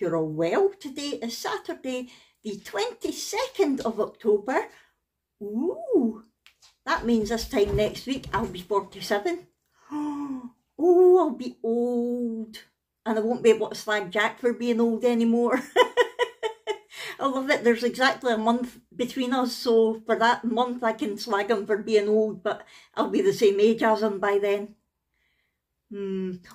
hope you're all well. Today is Saturday, the 22nd of October. Ooh, that means this time next week I'll be 47. Oh, I'll be old. And I won't be able to slag Jack for being old anymore. I love it. There's exactly a month between us, so for that month I can slag him for being old, but I'll be the same age as him by then.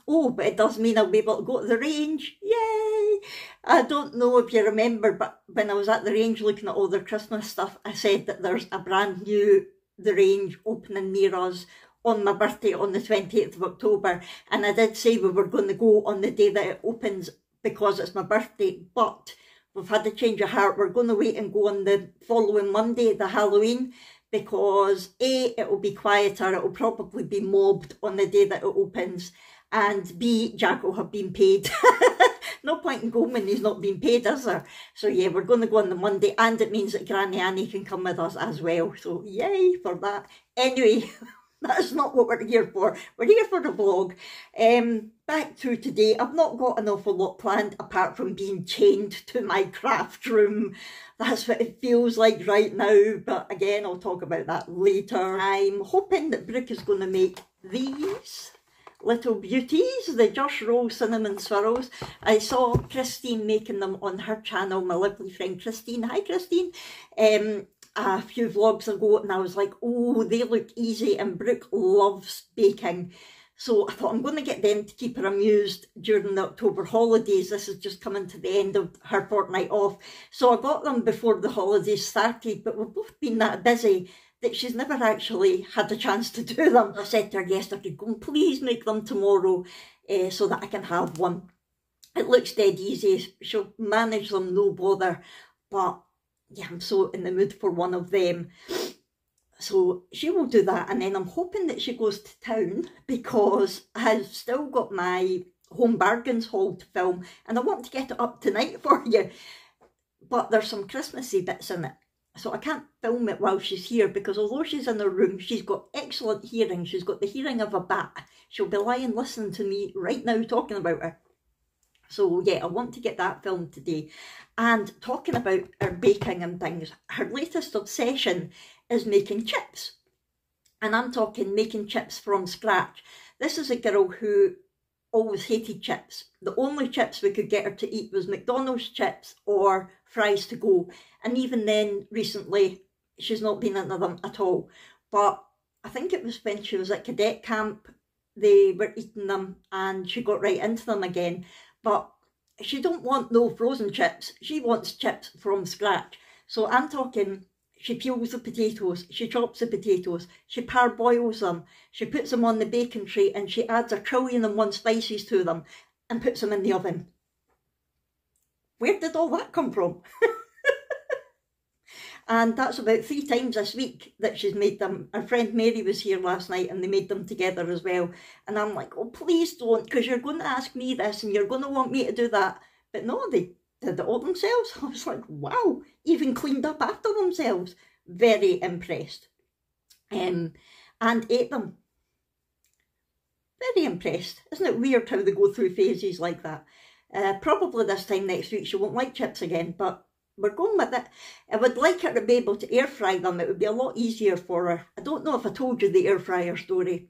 Oh, but it does mean I'll be able to go to the range. Yay! I don't know if you remember, but when I was at the range looking at all their Christmas stuff, I said that there's a brand new The Range opening near us on my birthday on the 28th of October. And I did say we were going to go on the day that it opens because it's my birthday, but we've had a change of heart. We're going to wait and go on the following Monday, the Halloween, because A, it will be quieter, it will probably be mobbed on the day that it opens, and B, Jack will have been paid. No point in going when he's not been paid, is there? So yeah, we're going to go on the Monday, and it means that Granny Annie can come with us as well, so yay for that. Anyway, that's not what we're here for. We're here for the vlog. Back to today. I've not got an awful lot planned apart from being chained to my craft room. That's what it feels like right now, but again, I'll talk about that later. I'm hoping that Brooke is going to make these little beauties, the Josh Roll cinnamon swirls. I saw Christine making them on her channel, my lovely friend Christine. Hi, Christine. A few vlogs ago, and I was like, oh, they look easy, and Brooke loves baking, so I thought I'm going to get them to keep her amused during the October holidays. This is just coming to the end of her fortnight off, so I got them before the holidays started, but we've both been that busy that she's never actually had the chance to do them. I said to her yesterday, go and please make them tomorrow so that I can have one. It looks dead easy, she'll manage them, no bother, but yeah, I'm so in the mood for one of them. So she will do that, and then I'm hoping that she goes to town because I've still got my Home Bargains haul to film, and I want to get it up tonight for you. But there's some Christmassy bits in it, so I can't film it while she's here, because although she's in her room, she's got excellent hearing. She's got the hearing of a bat. She'll be lying listening to me right now talking about her. So yeah, I want to get that filmed today. And talking about her baking and things, her latest obsession is making chips. And I'm talking making chips from scratch. This is a girl who always hated chips. The only chips we could get her to eat was McDonald's chips or fries to go. And even then, recently, she's not been into them at all. But I think it was when she was at cadet camp, they were eating them and she got right into them again. But she don't want no frozen chips. She wants chips from scratch. So I'm talking, she peels the potatoes, she chops the potatoes, she parboils them, she puts them on the baking tray, and she adds 1,000,000,001 spices to them and puts them in the oven. Where did all that come from? And that's about 3 times this week that she's made them. Our friend Mary was here last night and they made them together as well. And I'm like, oh, please don't, because you're going to ask me this and you're going to want me to do that. But no, they did it all themselves. I was like, wow, even cleaned up after themselves. Very impressed. And ate them. Very impressed. Isn't it weird how they go through phases like that? Probably this time next week she won't like chips again, but we're going with it. I would like her to be able to air fry them. It would be a lot easier for her. I don't know if I told you the air fryer story.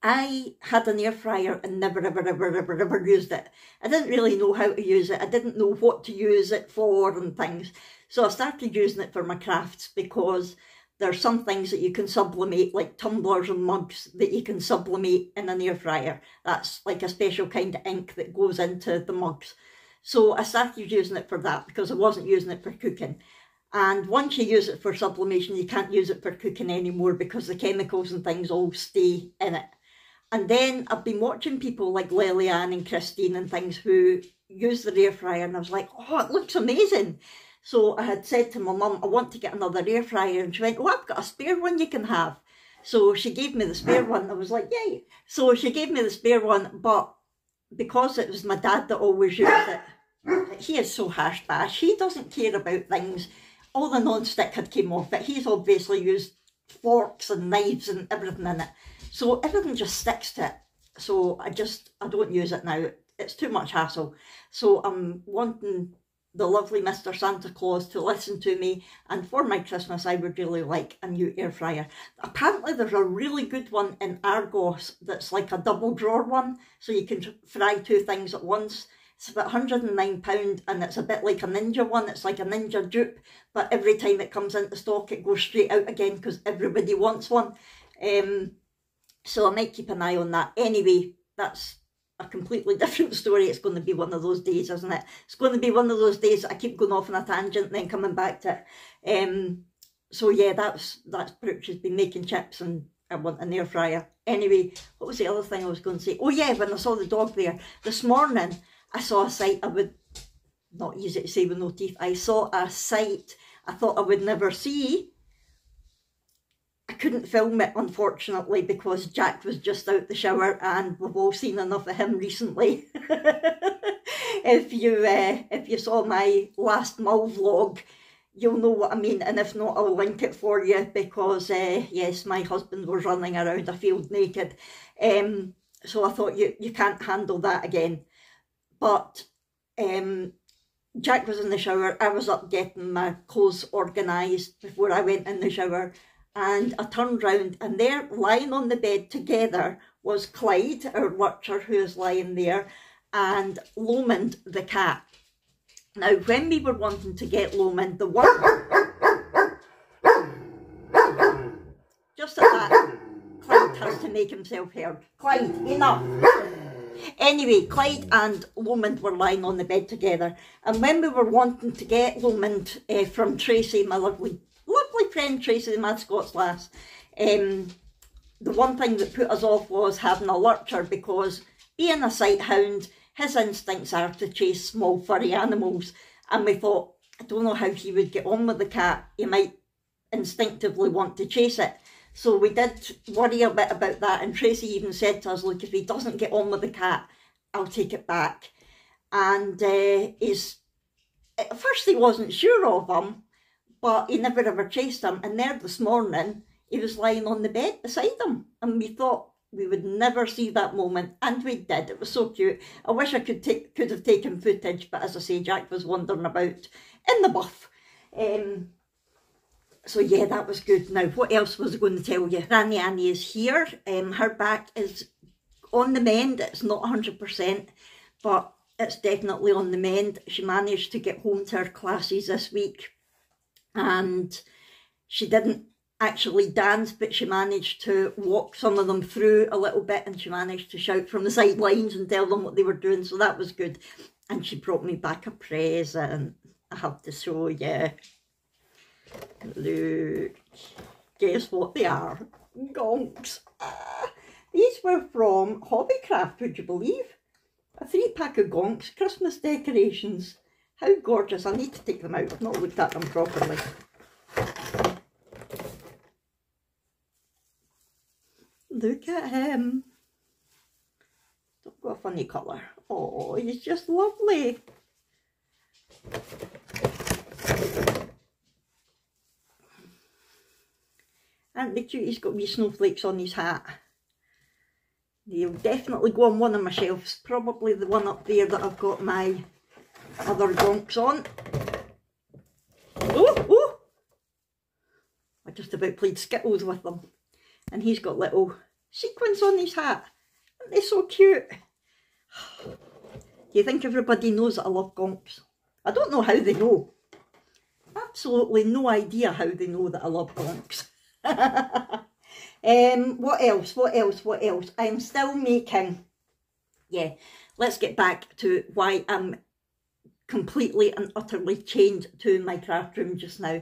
I had an air fryer and never, ever used it. I didn't really know how to use it. I didn't know what to use it for and things. So I started using it for my crafts because there's some things that you can sublimate, like tumblers and mugs that you can sublimate in an air fryer. That's like a special kind of ink that goes into the mugs. So I started using it for that because I wasn't using it for cooking. And once you use it for sublimation, you can't use it for cooking anymore because the chemicals and things all stay in it. And then I've been watching people like Lillian and Christine and things who use the air fryer, and I was like, oh, it looks amazing. So I had said to my mum, I want to get another air fryer, and she went, oh, I've got a spare one you can have. So she gave me the spare one. I was like, yay. So she gave me the spare one, but because it was my dad that always used it, he is so hash bash, he doesn't care about things. All the non-stick had came off it, he's obviously used forks and knives and everything in it, so everything just sticks to it. So I don't use it now. it's too much hassle. So I'm wanting the lovely Mr. Santa Claus to listen to me, and for my Christmas I would really like a new air fryer. Apparently there's a really good one in Argos that's like a double drawer one, so you can fry two things at once. It's about £109 and it's a bit like a Ninja one. It's like a Ninja dupe, but every time it comes into stock it goes straight out again because everybody wants one. So I might keep an eye on that. Anyway, that's a completely different story. It's going to be one of those days, isn't it? It's going to be one of those days that I keep going off on a tangent and then coming back to it. So yeah, that's Brooke. She's been making chips and I want an air fryer. Anyway, what was the other thing I was going to say? Oh yeah, when I saw the dog there this morning, I saw a site I would not use it to say with no teeth. I saw a site I thought I would never see. I couldn't film it, unfortunately, because Jack was just out the shower and we've all seen enough of him recently. If you saw my last mull vlog, you'll know what I mean, and if not, I'll link it for you, because yes, my husband was running around a field naked. So I thought you can't handle that again. But Jack was in the shower, I was up getting my clothes organised before I went in the shower. And I turned round and there, lying on the bed together, was Clyde, our watcher, who is lying there, and Lomond, the cat. Now, when we were wanting to get Lomond, the word... Just at that, Clyde has to make himself heard. Clyde, enough! Anyway, Clyde and Lomond were lying on the bed together. And when we were wanting to get Lomond from Tracy, my lovely friend Tracy, the Mad Scots lass, the one thing that put us off was having a lurcher, because being a sight hound, his instincts are to chase small furry animals, and we thought, I don't know how he would get on with the cat, he might instinctively want to chase it. So we did worry a bit about that, and Tracy even said to us, look, if he doesn't get on with the cat, I'll take it back. And at first he wasn't sure of him, but he never ever chased him. And there this morning, he was lying on the bed beside him. And we thought we would never see that moment. And we did. It was so cute. I wish I could have taken footage. But as I say, Jack was wandering about in the buff. So yeah, that was good. Now, what else was I going to tell you? Granny Annie is here. Her back is on the mend. It's not 100%. But it's definitely on the mend. She managed to get home to her classes this week. And she didn't actually dance, but she managed to walk some of them through a little bit, and she managed to shout from the sidelines and tell them what they were doing, so that was good. And she brought me back a present. I have to show you. Look, guess what they are? Gonks. These were from Hobbycraft, would you believe? A 3-pack of gonks, Christmas decorations. How gorgeous. I need to take them out. I've not looked at them properly. Look at him. Don't go a funny colour. Oh, he's just lovely. And the cute, he's got wee snowflakes on his hat. They'll definitely go on one of my shelves. Probably the one up there that I've got my other gonks on. Oh, oh! I just about played Skittles with them. And he's got little sequins on his hat. Aren't they so cute? Do you think everybody knows that I love gonks? I don't know how they know. Absolutely no idea how they know that I love gonks. What else? I'm still making... Yeah, let's get back to why I'm completely and utterly chained to my craft room just now.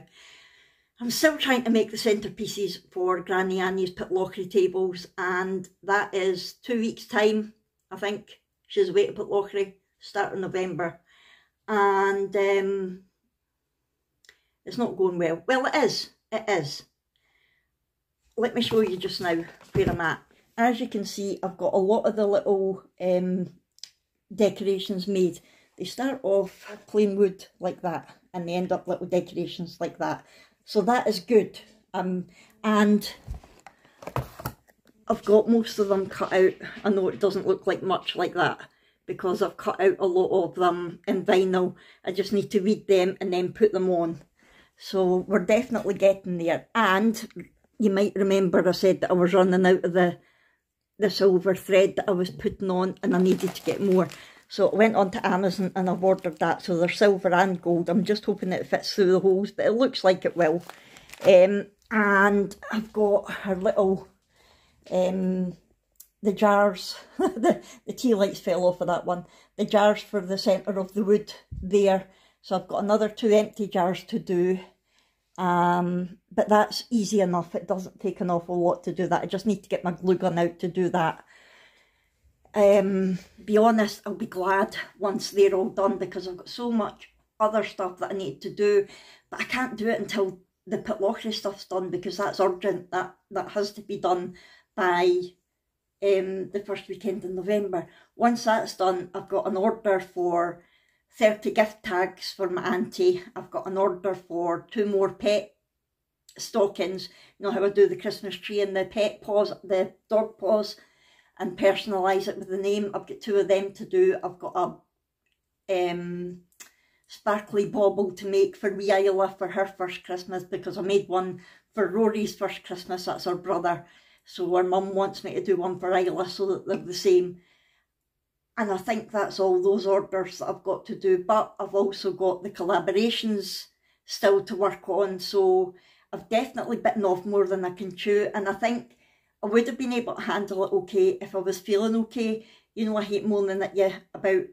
I'm still trying to make the centerpieces for Granny Annie's Pitlochry tables, and that is 2 weeks time, I think. She's away to Pitlochry, start of November, and it's not going well. Well, it is. Let me show you just now where I'm at. As you can see, I've got a lot of the little decorations made. They start off plain wood like that, and they end up little decorations like that. So that is good. And I've got most of them cut out. I know it doesn't look like much like that, because I've cut out a lot of them in vinyl. I just need to read them and then put them on. So we're definitely getting there. And you might remember I said that I was running out of the silver thread that I was putting on, and I needed to get more. So I went onto Amazon and I've ordered that. So they're silver and gold. I'm just hoping it fits through the holes, but it looks like it will. And I've got her little, the jars, the tea lights fell off of that one, the jars for the centre of the wood there. So I've got another 2 empty jars to do, but that's easy enough. It doesn't take an awful lot to do that. I just need to get my glue gun out to do that. Be honest, I'll be glad once they're all done, because I've got so much other stuff that I need to do, but I can't do it until the Pitlochry stuff's done, because that's urgent. That has to be done by the first weekend in November. Once that's done, I've got an order for 30 gift tags for my auntie. I've got an order for 2 more pet stockings. You know how I do the Christmas tree and the pet paws, the dog paws, and personalise it with the name. I've got 2 of them to do. I've got a sparkly bauble to make for wee Isla for her first Christmas, because I made one for Rory's first Christmas, that's her brother. So her mum wants me to do one for Isla so that they're the same. And I think that's all those orders that I've got to do, but I've also got the collaborations still to work on, so I've definitely bitten off more than I can chew. And I think I would have been able to handle it okay if I was feeling okay. You know, I hate moaning at you about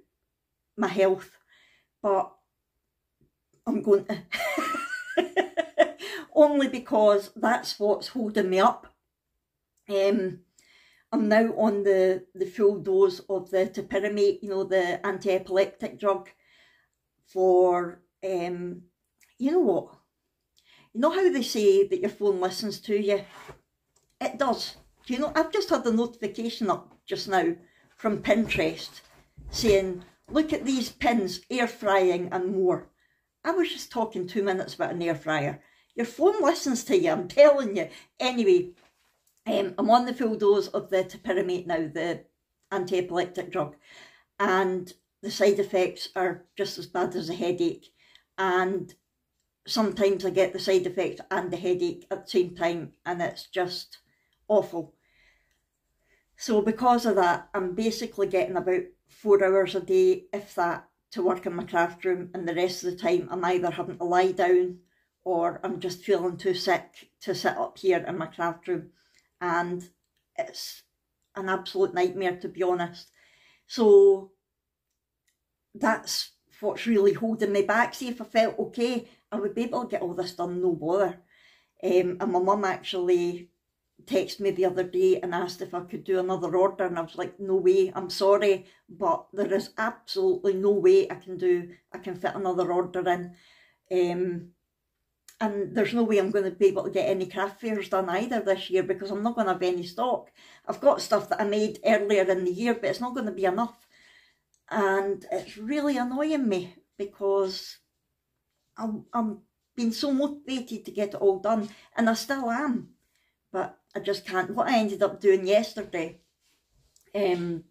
my health, but I'm going to only because that's what's holding me up. I'm now on the full dose of the topiramate, you know, the anti-epileptic drug for, you know what? You know how they say that your phone listens to you? It does. Do you know, I've just had a notification up just now from Pinterest saying, look at these pins, air frying and more. I was just talking 2 minutes about an air fryer. Your phone listens to you, I'm telling you. Anyway, I'm on the full dose of the topiramate now, the anti-epileptic drug. And the side effects are just as bad as a headache. And sometimes I get the side effects and the headache at the same time, and it's just awful. So because of that, I'm basically getting about 4 hours a day, if that, to work in my craft room, and the rest of the time I'm either having to lie down or I'm just feeling too sick to sit up here in my craft room, and it's an absolute nightmare, to be honest. So that's what's really holding me back. See, if I felt okay, I would be able to get all this done, no bother. And my mum actually texted me the other day and asked if I could do another order, and I was like, no way, I'm sorry, but there is absolutely no way I can fit another order in, and there's no way I'm going to be able to get any craft fairs done either this year, because I'm not going to have any stock. I've got stuff that I made earlier in the year, but it's not going to be enough, and it's really annoying me, because I'm been so motivated to get it all done, and I still am, but I just can't. What I ended up doing yesterday, when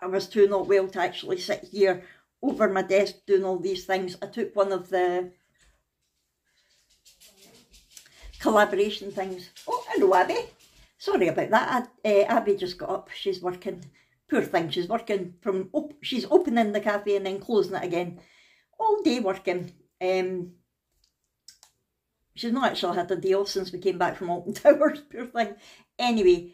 I was too not well to actually sit here over my desk doing all these things, I took one of the collaboration things. Oh, hello, Abby. Sorry about that. Abby just got up. She's working. Poor thing. She's working from... she's opening the cafe and then closing it again. All day working. She's not actually had a day off since we came back from Alton Towers, poor thing. Anyway,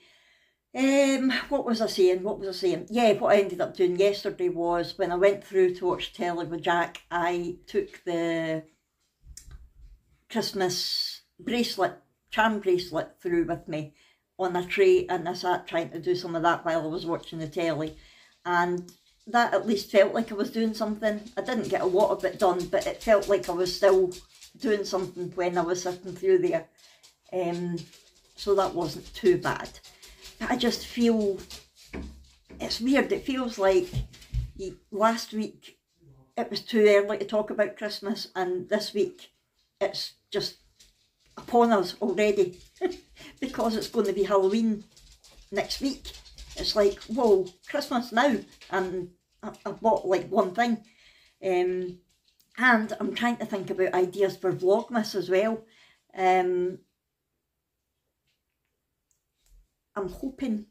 what was I saying? Yeah, what I ended up doing yesterday was, when I went through to watch telly with Jack, I took the Christmas bracelet, charm bracelet, through with me on a tray, and I sat trying to do some of that while I was watching the telly, and that at least felt like I was doing something. I didn't get a lot of it done, but it felt like I was still doing something when I was sitting through there, so that wasn't too bad. But I just feel, it's weird, it feels like last week it was too early to talk about Christmas, and this week it's just upon us already because it's going to be Halloween next week. it's like, whoa, Christmas now, and I've bought like one thing. And I'm trying to think about ideas for Vlogmas as well. I'm hoping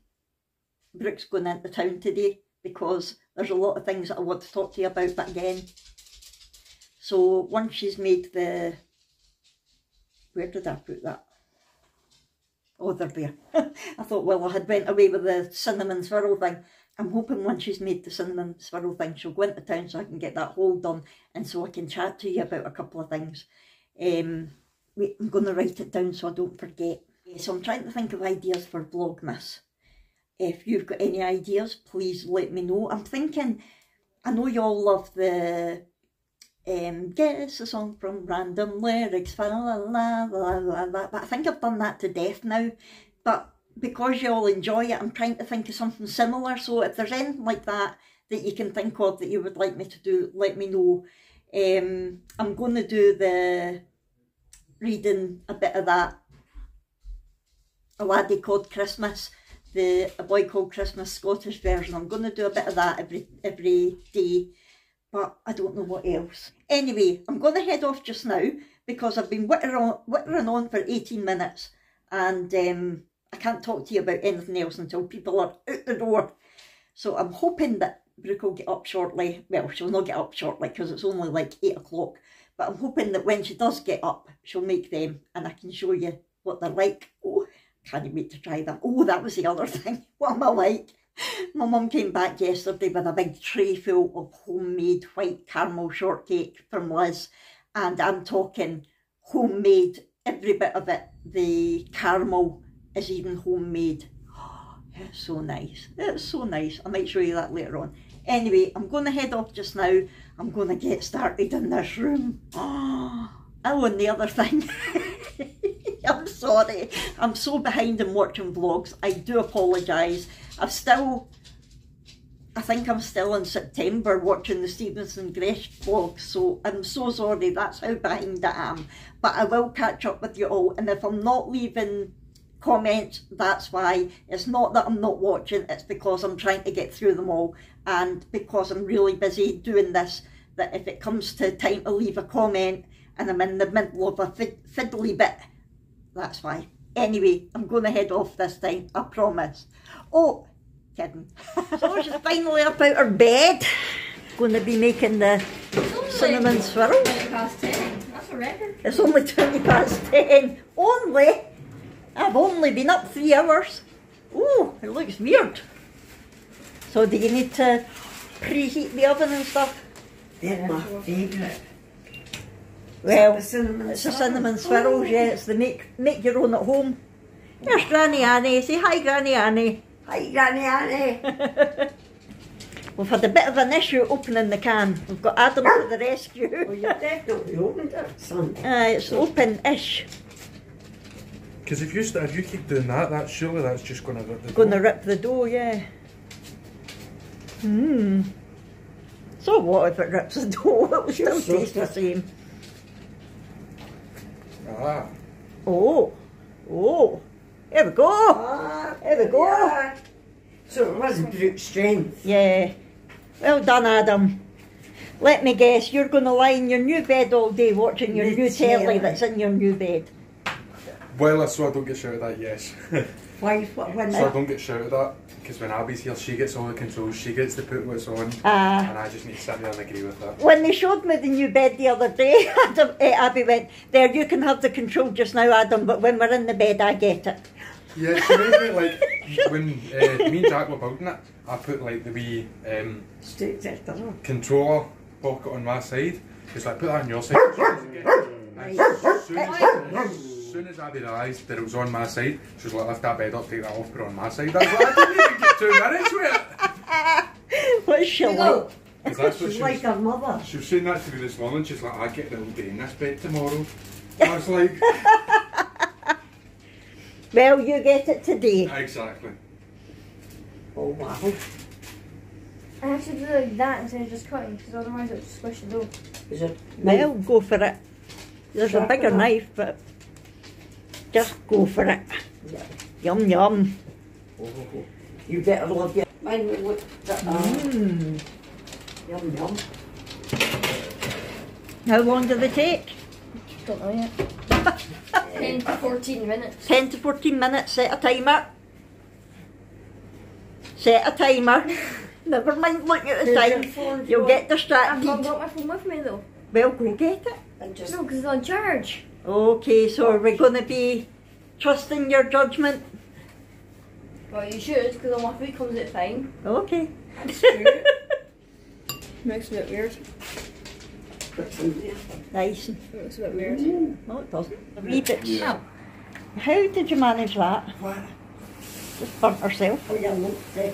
Brooke's going into town today, because there's a lot of things that I want to talk to you about, but again, so once she's made the, where did I put that? Oh, they're there. I thought, well, I had went away with the cinnamon swirl thing. I'm hoping once she's made the cinnamon swirl thing, she'll go into town so I can get that haul done, and so I can chat to you about a couple of things. Wait, I'm going to write it down so I don't forget. So I'm trying to think of ideas for Vlogmas. If you've got any ideas, please let me know. I'm thinking, I know you all love the guess a song from random lyrics, la, la, la, la, la, la, but I think I've done that to death now. But because you all enjoy it, I'm trying to think of something similar. So if there's anything like that that you can think of that you would like me to do, let me know. I'm going to do the reading a bit of that A Laddie Called Christmas, the A Boy Called Christmas Scottish version. I'm going to do a bit of that every day, but I don't know what else. Anyway, I'm going to head off just now, because I've been whittering on for 18 minutes, and I can't talk to you about anything else until people are out the door. So I'm hoping that Brooke will get up shortly. Well, she'll not get up shortly because it's only like 8 o'clock, but I'm hoping that when she does get up, she'll make them and I can show you what they're like. Oh, can't wait to try them. Oh, that was the other thing. What am I like? My mum came back yesterday with a big tray full of homemade white caramel shortcake from Liz, and I'm talking homemade, every bit of it. The caramel is even homemade. Oh, it's so nice. It's so nice. I might show you that later on. Anyway, I'm going to head off just now. I'm going to get started in this room. Oh, I won the other thing. I'm sorry, I'm so behind in watching vlogs. I do apologise. I think I'm still in September watching the Stevenson-Gresh vlog, so I'm so sorry, that's how behind I am. But I will catch up with you all, and if I'm not leaving comments, that's why. It's not that I'm not watching, it's because I'm trying to get through them all, and because I'm really busy doing this, that if it comes to time to leave a comment and I'm in the middle of a fiddly bit, that's why. Anyway, I'm going to head off this time, I promise. Oh, kidding. So she's finally up out her bed. Going to be making the cinnamon swirl. 20 past 10, that's a record. It's only 20 past 10. Only? I've only been up 3 hours. Ooh, it looks weird. So do you need to preheat the oven and stuff? They're my favourite. Well, it's the cinnamon swirls, yeah, it's the make your own at home. There's Granny Annie, say hi Granny Annie. Hi Granny Annie. We've had a bit of an issue opening the can. We've got Adam to the rescue. Well, you definitely opened it, son. It's open-ish. Because if you keep doing that, surely that's just going to rip the dough. Going to rip the dough, yeah. Hmm. So what if it rips the dough? It will still taste the same. Ah. Oh, oh, here we go, here we go. Yeah. So it wasn't Brooke's strength. Yeah, well done Adam. Let me guess, you're going to lie in your new bed all day watching your new telly that's in your new bed. Well, so I don't get shouted at, yes. Why? When? So I don't get shouted at, because when Abby's here, she gets all the controls, she gets to put what's on, and I just need to sit there and agree with that. When they showed me the new bed the other day, Adam, Abby went, there, you can have the control just now, Adam, but when we're in the bed, I get it. Yeah, she made me, like, when me and Jack were building it, I put, like, the wee controller pocket on my side. It's like, put that on your side. As soon as Abby realised that it was on my side, she was like, lift that bed up, take that off, put it on my side. I was like, I didn't even get 2 minutes with it. What's she like? She's like her mother. She was saying that to me this morning, she's like, I get the old day in this bed tomorrow. I was like... Well, you get it today. Exactly. Oh, wow. I have to do like that instead of just cutting, because otherwise it'll squish the dough. Well, go for it. There's a bigger knife, but... just go for it. Yum yum. You get a lot of... Mine will yum yum. How long do they take? Don't know yet. 10 to 14 minutes. 10 to 14 minutes. Set a timer. Set a timer. Never mind looking at the time. You'll get distracted. I've not got my phone with me though. Well, go get it. And just... No, because it's on charge. Okay, so are we going to be trusting your judgment? Well, you should, because on my food comes out fine. Okay. That's true. Makes it a bit weird. Nice. It looks a bit weird. Mm-hmm. No, it doesn't. A wee bit. Yeah. How did you manage that? What? Just burnt herself. Oh, yeah, look thick.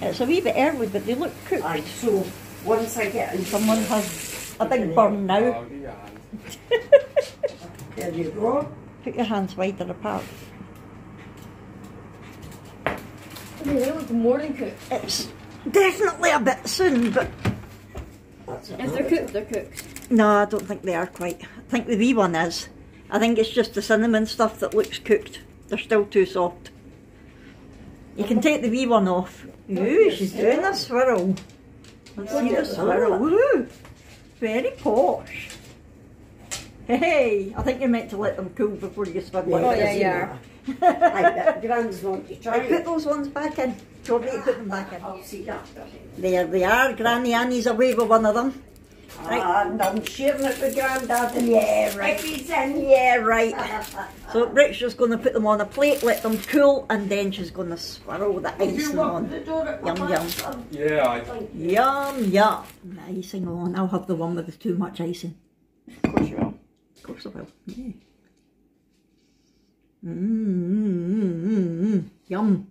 It's a wee bit early, but they look cooked. Aye, so once I get in... Someone has a big burn now. There you go. Put your hands wider apart. They look more than cooked. It's definitely a bit soon, but... If they're cooked, they're cooked. No, I don't think they are quite. I think the wee one is. I think it's just the cinnamon stuff that looks cooked. They're still too soft. You can take the wee one off. Ooh, she's doing a swirl. Let's see the swirl. Ooh, very posh. Hey, I think you're meant to let them cool before you swirl. Oh yeah, yeah. I put those ones back in. Do you want me to put them back in? I'll see that. There they are. Granny Annie's away with one of them. Right. And I'm sharing it with Grandad and yeah, right. He's in. Yeah, right. So Rick's just going to put them on a plate, let them cool, and then she's going to swirl the icing on. Yum, yum. Yeah, I think. Yum, yum. The icing on. I'll have the one with the too much icing. Of course you will. Of course I will. Yeah. Yum.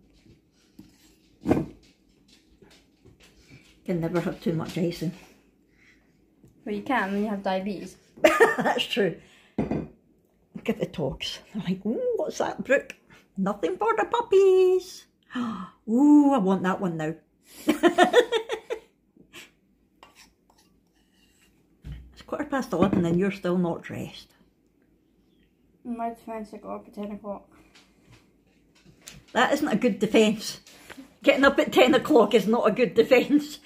Can never have too much icing. Well, you can when you have diabetes. That's true. Look at the dogs. They're like, ooh, what's that, Brooke? Nothing for the puppies. Ooh, I want that one now. It's 11:15 and you're still not dressed. In my defence, I got up at 10 o'clock. That isn't a good defence. Getting up at 10 o'clock is not a good defence.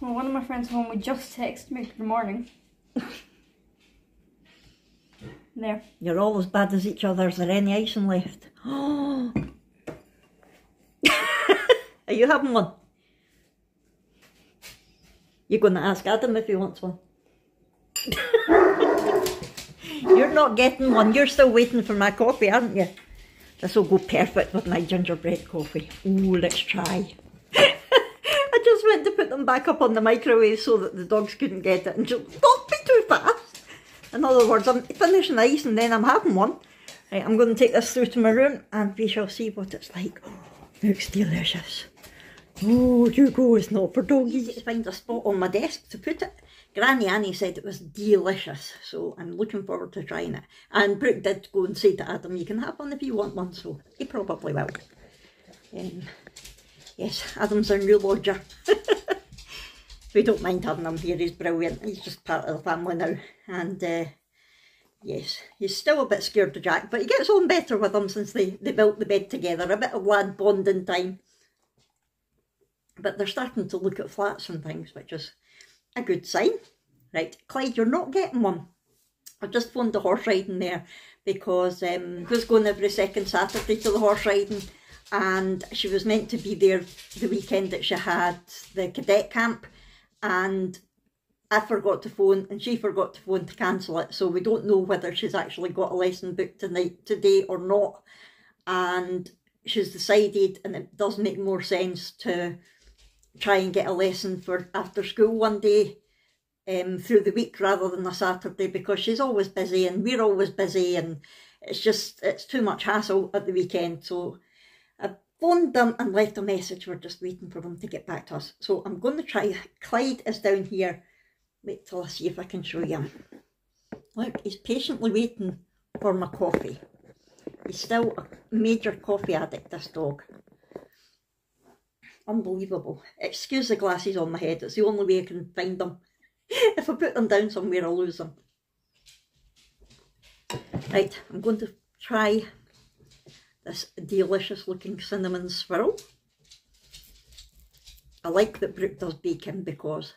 Well, one of my friends at home would just text me good morning. There. You're all as bad as each other. Is there any icing left? Are you having one? You're going to ask Adam if he wants one. You're not getting one. You're still waiting for my coffee, aren't you? This will go perfect with my gingerbread coffee. Ooh, let's try. I just went to put them back up on the microwave so that the dogs couldn't get it. And just, don't be too fast. In other words, I'm finishing the ice and then I'm having one. Right, I'm going to take this through to my room and we shall see what it's like. Oh, looks delicious. Oh, Hugo is not for doggies. Just find a spot on my desk to put it. Granny Annie said it was delicious, so I'm looking forward to trying it. And Brooke did go and say to Adam, you can have one if you want one, so he probably will. Yes, Adam's our new lodger. We don't mind having him here, he's brilliant, he's just part of the family now. And yes, he's still a bit scared of Jack, but he gets on better with him since they built the bed together. A bit of lad bonding time. But they're starting to look at flats and things, which is... a good sign. Right, Clyde, you're not getting one. I've just phoned the horse riding there because I was going every second Saturday to the horse riding and she was meant to be there the weekend that she had the cadet camp and I forgot to phone and she forgot to phone to cancel it, so we don't know whether she's actually got a lesson booked today or not, and she's decided, and it does make more sense to try and get a lesson for after school one day through the week rather than a Saturday, because she's always busy and we're always busy and it's just, it's too much hassle at the weekend. So I phoned them and left a message. We're just waiting for them to get back to us. So I'm going to try. Clyde is down here. Wait till I see if I can show you him. Look, he's patiently waiting for my coffee. He's still a major coffee addict, this dog. Unbelievable. Excuse the glasses on my head, it's the only way I can find them. If I put them down somewhere, I'll lose them. Right, I'm going to try this delicious looking cinnamon swirl. I like that Brooke does bacon because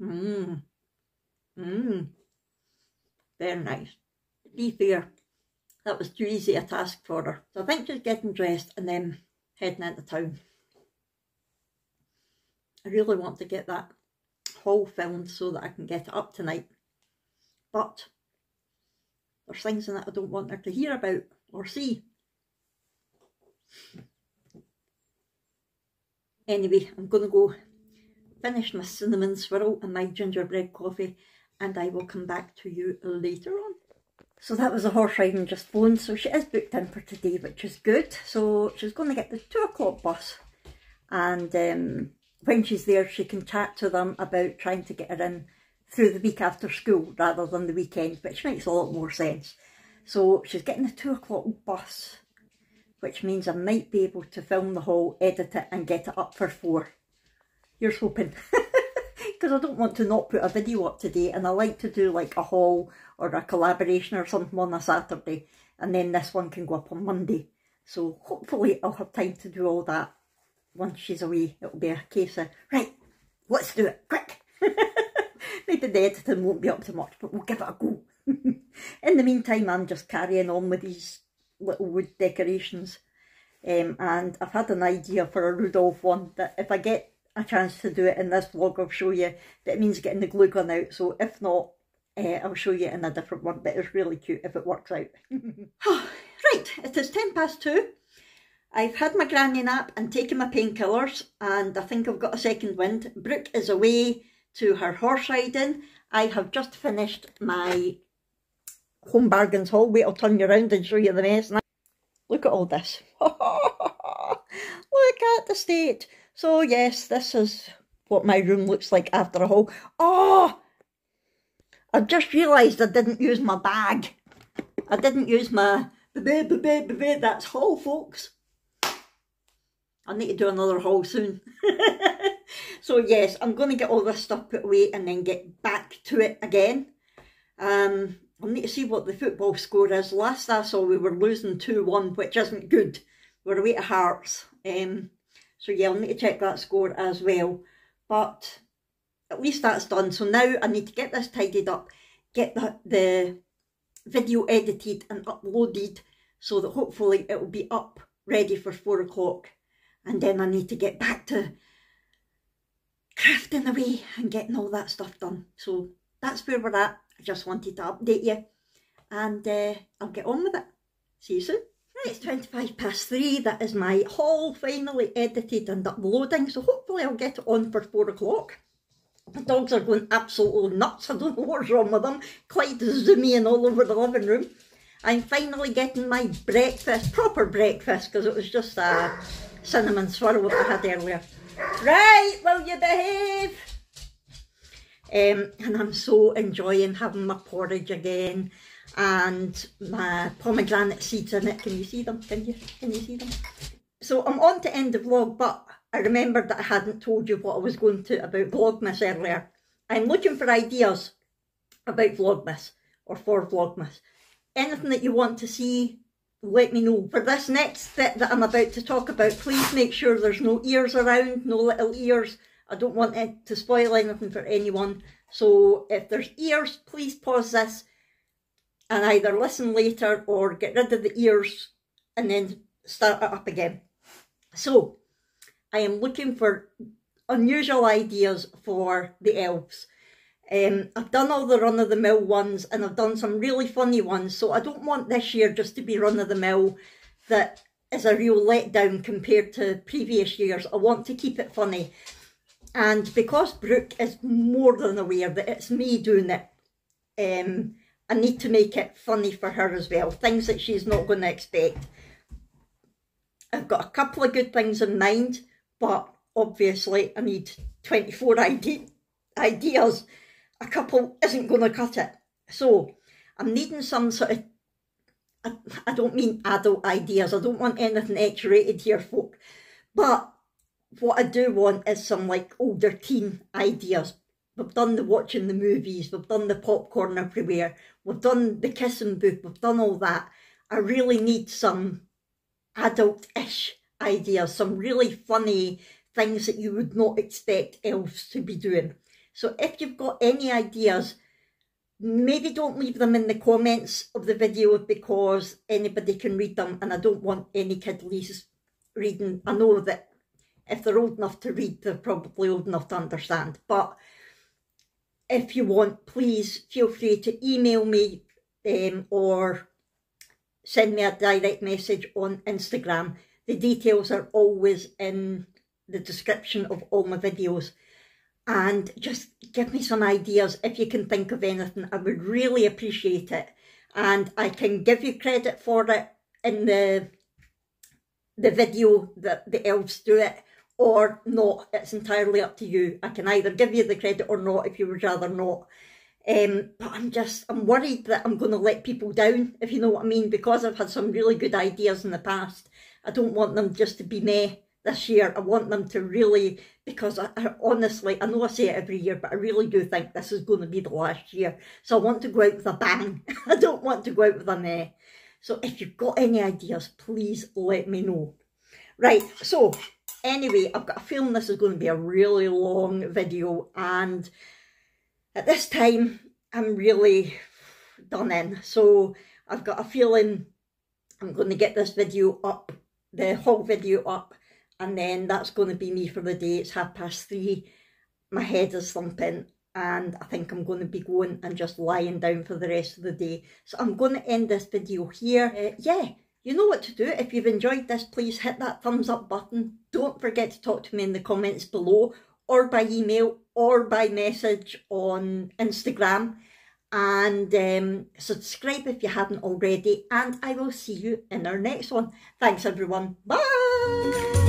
very nice. To be fair, that was too easy a task for her. So I think just getting dressed and then heading into town. I really want to get that haul filmed so that I can get it up tonight. But there's things in it I don't want her to hear about or see. Anyway, I'm going to go finish my cinnamon swirl and my gingerbread coffee, and I will come back to you later on. So that was the horse riding just flown, so she is booked in for today, which is good. So she's going to get the 2 o'clock bus, and when she's there she can chat to them about trying to get her in through the week after school rather than the weekend, which makes a lot more sense. So she's getting the 2 o'clock bus, which means I might be able to film the haul, edit it and get it up for 4. Here's hoping, because I don't want to not put a video up today, and I like to do like a haul or a collaboration or something on a Saturday, and then this one can go up on Monday. So hopefully I'll have time to do all that once she's away. It'll be a case of, right, let's do it, quick. Maybe the editing won't be up to much, but we'll give it a go. In the meantime, I'm just carrying on with these little wood decorations, and I've had an idea for a Rudolph one that if I get a chance to do it in this vlog, I'll show you, but it means getting the glue gun out, so if not, I'll show you in a different one. But it's really cute if it works out. Right, it is 10 past 2. I've had my granny nap and taken my painkillers, and I think I've got a second wind. Brooke is away to her horse riding. I have just finished my Home Bargains haul. Wait, I'll turn you around and show you the mess. Look at all this. Look at the state. So yes, this is what my room looks like after a haul. Oh! I've just realised I didn't use my bag. I didn't use my... That's haul, folks. I need to do another haul soon. So yes, I'm going to get all this stuff put away and then get back to it again. I need to see what the football score is. Last I saw we were losing 2-1, which isn't good. We're away to Hearts. So yeah, I'll need to check that score as well. But at least that's done. So now I need to get this tidied up, get the video edited and uploaded so that hopefully it will be up ready for 4 o'clock. And then I need to get back to crafting away and getting all that stuff done. So that's where we're at. I just wanted to update you, and I'll get on with it. See you soon. Right, it's 3:25. That is my haul finally edited and uploading, so hopefully I'll get it on for 4 o'clock. The dogs are going absolutely nuts. I don't know what's wrong with them. Clyde is zooming all over the living room. I'm finally getting my breakfast, proper breakfast, because it was just a cinnamon swirl that I had earlier. Right, will you behave? And I'm so enjoying having my porridge again, and my pomegranate seeds in it. Can you see them? Can you see them? So I'm on to end the vlog, but I remembered that I hadn't told you what I was going to about Vlogmas earlier. I'm looking for ideas about Vlogmas, or for Vlogmas. Anything that you want to see, let me know. For this next bit that I'm about to talk about, please make sure there's no ears around, no little ears. I don't want it to spoil anything for anyone, so if there's ears, please pause this and either listen later or get rid of the ears and then start it up again. So, I am looking for unusual ideas for the elves. I've done all the run-of-the-mill ones, and I've done some really funny ones, so I don't want this year just to be run-of-the-mill. That is a real letdown compared to previous years. I want to keep it funny. And because Brooke is more than aware that it's me doing it, I need to make it funny for her as well. Things that she's not going to expect. I've got a couple of good things in mind, but obviously I need 24 ideas. A couple isn't going to cut it. So I'm needing some sort of... I don't mean adult ideas. I don't want anything X-rated here, folk. But... what I do want is some like older teen ideas, We've done the watching the movies, we've done the popcorn everywhere, we've done the kissing booth, we've done all that. I really need some adult-ish ideas, some really funny things that you would not expect elves to be doing. So if you've got any ideas, maybe don't leave them in the comments of the video because anybody can read them and I don't want any kid reading. I know that if they're old enough to read, they're probably old enough to understand. But if you want, please feel free to email me or send me a direct message on Instagram. The details are always in the description of all my videos. And just give me some ideas if you can think of anything. I would really appreciate it. And I can give you credit for it in the video that the elves do it or not. It's entirely up to you. I can either give you the credit or not if you would rather not. But I'm worried that I'm going to let people down, if you know what I mean, because I've had some really good ideas in the past. I don't want them just to be meh this year. I want them to really, because I honestly, I know I say it every year, but I really do think this is going to be the last year. So I want to go out with a bang. I don't want to go out with a meh. So if you've got any ideas, please let me know. Right, so anyway, I've got a feeling this is going to be a really long video, and at this time, I'm really done in. So I've got a feeling I'm going to get this video up, the whole video up, and then that's going to be me for the day. It's 3:30. My head is thumping, and I think I'm going to be going and just lying down for the rest of the day. So I'm going to end this video here. Yeah, you know what to do. If you've enjoyed this, please hit that thumbs up button. Don't forget to talk to me in the comments below, or by email, or by message on Instagram. And subscribe if you haven't already. And I will see you in our next one. Thanks, everyone. Bye!